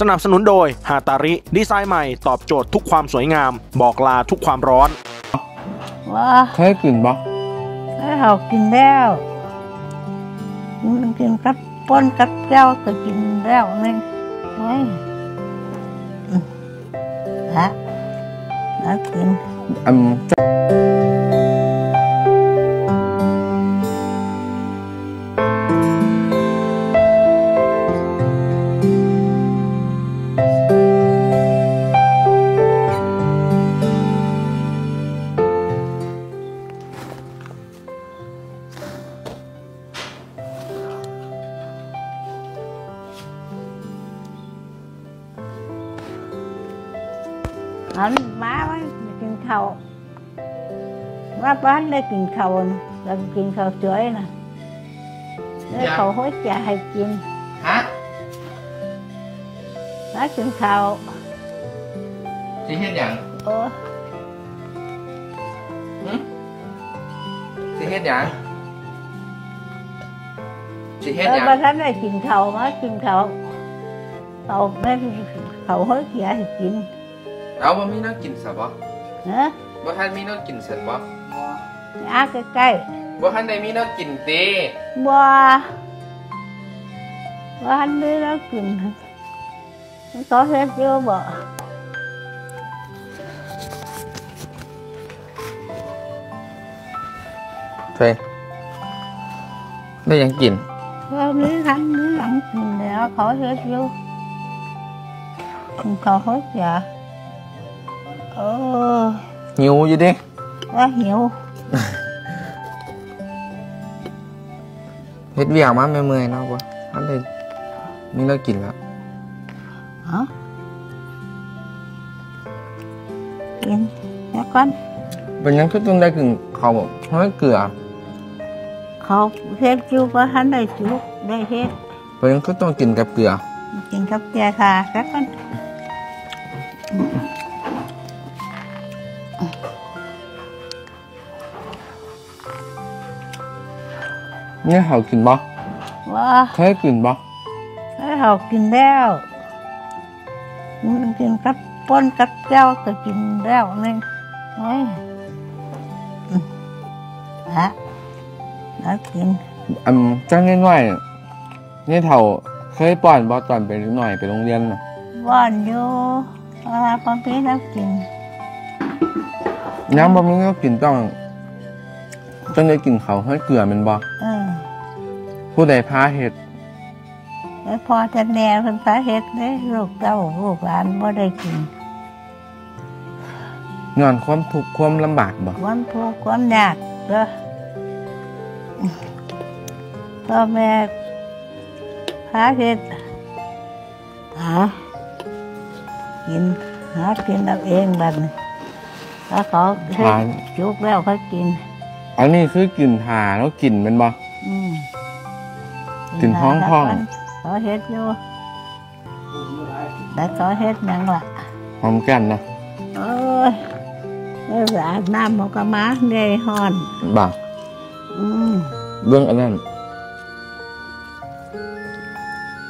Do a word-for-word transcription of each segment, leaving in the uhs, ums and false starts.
สนับสนุนโดยฮาตาริดีไซน์ใหม่ตอบโจทย์ทุกความสวยงามบอกลาทุกความร้อนเคยกินปะเรากินแล้วกินกับป้นกับแก้วแต่กินแล้วนี่ไว้ฮะแล้วกินอืมอันมาไว้กินข้าวว่าบ้านได้กินข้าวเรากินข้าวสวยนะได้ข้าวห้อยจ่าให้กินฮะแล้วกินข้าวสิเฮ็ดหยังเออหืมสิเฮ็ดหยังสิเฮ็ดหยังบ้านได้กินข้าวมากินข้าวเอาแม่ข้าวห้อยจ่าให้กินเอาว่ามีน่ากินสับวะเนอะว่าท่านมีน่ากินสับวะอ่ะใกล้ๆว่าท่านได้มีน่ากินเต้บ่ว่าท่านได้น่ากินซอสเส้นเยอะบ่เฮ้ยได้ยังกินว่านี้ท่านได้ยังกินแล้วขอเส้นเยอะขอเส้นอย่าหิวอยู่ดิว่าหิวเฮ็ดเวียกมาเมื่อยๆเนาะบ่อันนี้นี่เรากินแล้วฮะกินแล้วก่อนเป็นยังคือต้องได้กินข้าวห้อยเกลือข้าวเฮ็ดจุบ่ทันได้จุได้เฮ็ดเป็นยังคือต้องกินกับเกลือกินกับเกลือค่ะแล้วก่อนนี่เขากินบ่เคยกินบ่เขากินแล้วกินกับป้นกับแก้วแต่กินแล้วนี่ไว้ฮะแล้วกินอืมจ้างง่ายๆนี่เขาเคยป้อนบ่ตอนไปนิดหน่อยไปโรงเรียนน่ะป้อนอยู่อาหารป้อนพี่แล้วกินน้ำบะหมี่ก็กินต้องต้องได้กินเขาให้เกลือมันบ่ผู้ใดพาเห็ดพอจะแนวคนพาเห็ดเด้ลูกเต้าลูกหลานบ่ได้กินงอนความทุกข์ความลำบากบ่ความทุกข์ความยากเด้อพ่อแม่พาเห็ดหากินหากินเอาเองบัดนี้ถ้าเขาจุกแล้วเขากินอันนี้คือกินหาแล้วกินมันบ่กินห้องห้องเขาเฮ็ดอยู่แต่เขาเฮ็ดยังล่ะหอมกันนะเอ้ยอาบน้ำมันก็มาในห้อนบ่เบื้องอันนั้น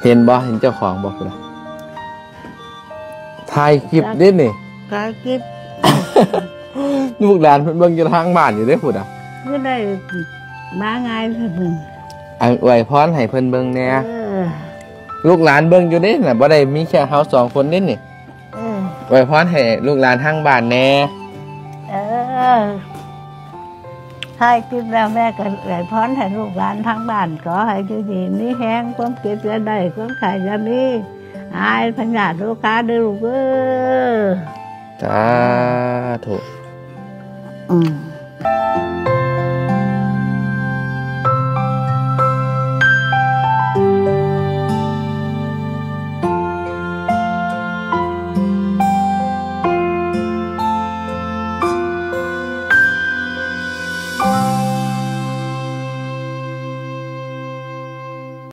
เห็นบ่เห็นเจ้าของบ่คุณล่ะถ่ายคลิปดิหนิถ่ายคลิปลูกหลานเป็นเบื้องอยู่ทางบ้านอยู่ได้คุณอ่ะก็ได้มาง่ายเลยมึงอวยพรให้เพิ่นเบิ่งแน่ลูกหลานเบิ่งอยู่นี่น่ะบ่ได้มีแค่เฮาสองคนนี่นี่อวยพรให้ลูกหลานทางบ้านแน่เออให้กินแล้วแม่ก็อวยพรให้ลูกหลานทางบ้านขอให้อยู่ดีมีแฮงความเก็บจะได้ความขายจะมีอายพญาติลูกค้าด้วยลูกเอ้อสาธุอืม